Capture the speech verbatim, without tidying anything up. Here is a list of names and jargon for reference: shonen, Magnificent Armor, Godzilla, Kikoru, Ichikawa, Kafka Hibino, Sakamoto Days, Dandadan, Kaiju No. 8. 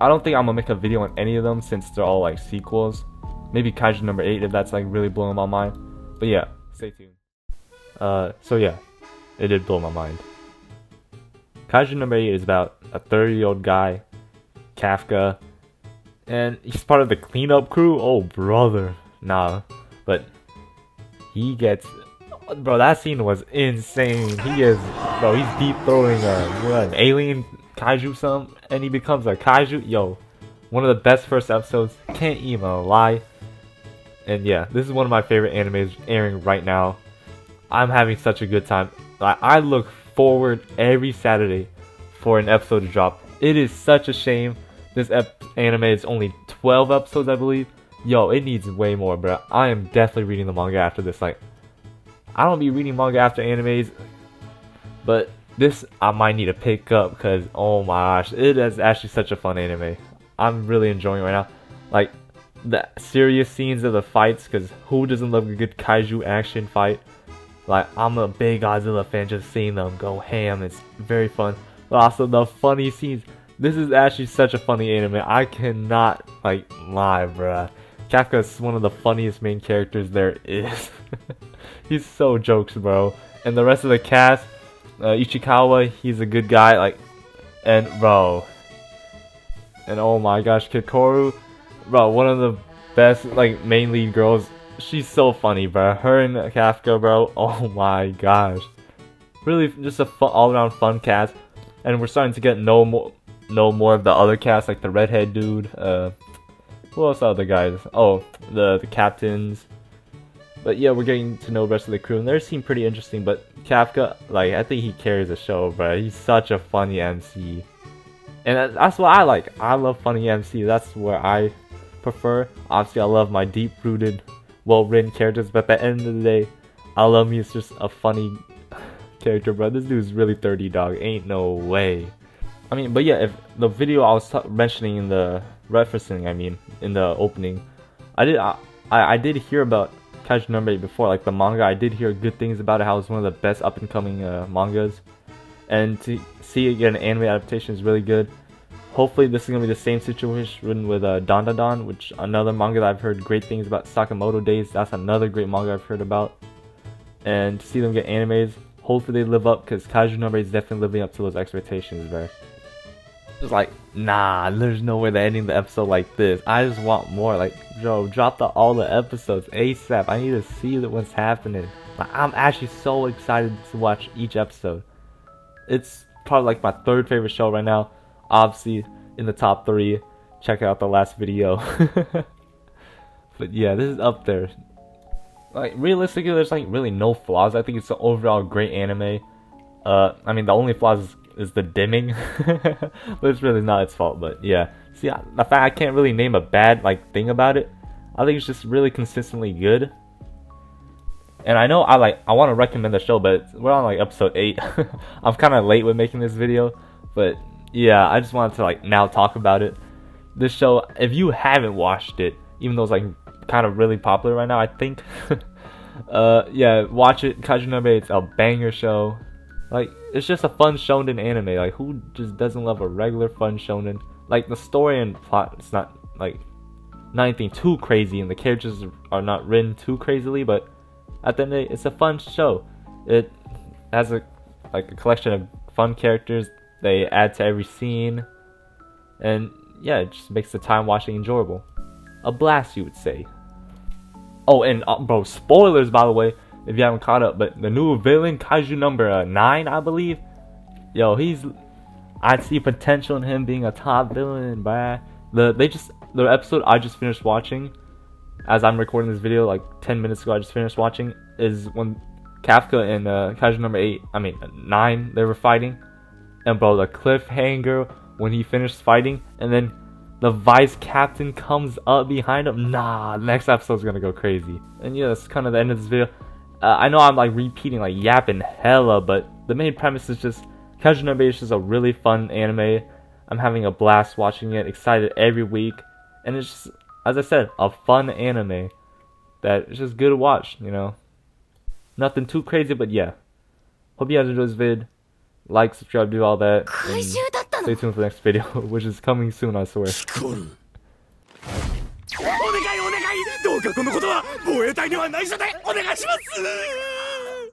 I don't think I'm gonna make a video on any of them since they're all like sequels. Maybe Kaiju number eight if that's like really blowing my mind. But yeah, stay tuned. Uh, so yeah, it did blow my mind. Kaiju number eight is about a thirty year old guy, Kafka, and he's part of the cleanup crew. Oh brother, nah. But he gets, bro, that scene was insane. He is, bro, he's deep throwing a what, an alien kaiju some, and he becomes a kaiju. Yo, one of the best first episodes. Can't even lie. And yeah, this is one of my favorite animes airing right now. I'm having such a good time. I look forward every Saturday for an episode to drop. It is such a shame this ep anime is only twelve episodes, I believe. Yo, it needs way more, bro. I am definitely reading the manga after this. Like, I don't be reading manga after animes, but this I might need to pick up because oh my gosh, it is actually such a fun anime. I'm really enjoying it right now. Like the serious scenes of the fights, because who doesn't love a good kaiju action fight? Like, I'm a big Godzilla fan, just seeing them go ham. It's very fun. But also the funny scenes. This is actually such a funny anime. I cannot, like, lie, bruh. Kafka is one of the funniest main characters there is. He's so jokes, bro. And the rest of the cast, uh, Ichikawa, he's a good guy, like, and, bro. And oh my gosh, Kikoru, bro, one of the best, like, main lead girls. She's so funny, bro. Her and Kafka, bro. Oh my gosh. Really just a fun, all-around fun cast. And we're starting to get no more no more of the other cast, like the redhead dude. Uh, who else are the guys? Oh, the, the captains. But yeah, we're getting to know the rest of the crew. And they seem pretty interesting. But Kafka, like, I think he carries the show, bro. He's such a funny M C. And that's what I like. I love funny M C. That's where I prefer. Obviously, I love my deep-rooted, well-written characters, but at the end of the day, I love me. It's just a funny character, bro. This dude's really thirty, dog. Ain't no way. I mean, but yeah, if the video I was mentioning in the referencing, I mean, in the opening, I did, I, I did hear about Kaiju number eight before, like the manga. I did hear good things about it. How it's one of the best up-and-coming uh, mangas, and to see it get an anime adaptation is really good. Hopefully this is going to be the same situation with uh, Dandadan, which another manga that I've heard great things about. Sakamoto Days, that's another great manga I've heard about. And to see them get animes, hopefully they live up, because Kaiju number eight is definitely living up to those expectations, bro. Just like, nah, there's no way they're ending the episode like this. I just want more. Like, yo, drop the, all the episodes ASAP. I need to see that what's happening. Like, I'm actually so excited to watch each episode. It's probably like my third favorite show right now. Obviously in the top three. Check out the last video. But yeah, this is up there. Like, realistically, there's like really no flaws. I think it's an overall great anime. Uh, I mean, the only flaws is, is the dimming, but it's really not its fault. But yeah, see, I, the fact I can't really name a bad like thing about it. I think it's just really consistently good. And I know I like I want to recommend the show, but we're on like episode eight. I'm kind of late with making this video, but yeah, I just wanted to like now talk about it. This show, if you haven't watched it, even though it's like kind of really popular right now, I think. uh, yeah, watch it. Kaiju number eight, it's a banger show. Like, it's just a fun shonen anime. Like, who just doesn't love a regular fun shonen? Like, the story and plot, it's not like not anything too crazy, and the characters are not written too crazily. But at the end of the day, it's a fun show. It has a like a collection of fun characters. They add to every scene, and yeah, it just makes the time watching enjoyable. A blast, you would say. Oh, and uh, bro, spoilers by the way, if you haven't caught up, but the new villain, Kaiju number uh, nine, I believe. Yo, he's, I see potential in him being a top villain, bruh. The, they just, the episode I just finished watching, as I'm recording this video, like ten minutes ago I just finished watching, is when Kafka and uh, Kaiju number eight, I mean nine, they were fighting. And bro, the cliffhanger when he finished fighting, and then the vice captain comes up behind him. Nah, next episode's gonna go crazy. And yeah, that's kind of the end of this video. Uh, I know I'm like repeating, like yapping hella, but the main premise is just Kaiju number eight is just a really fun anime. I'm having a blast watching it, excited every week, and it's just, as I said, a fun anime that is just good to watch. You know, nothing too crazy, but yeah. Hope you guys enjoyed this vid. Like, subscribe, do all that. stay tuned for the next video, which is coming soon, I swear.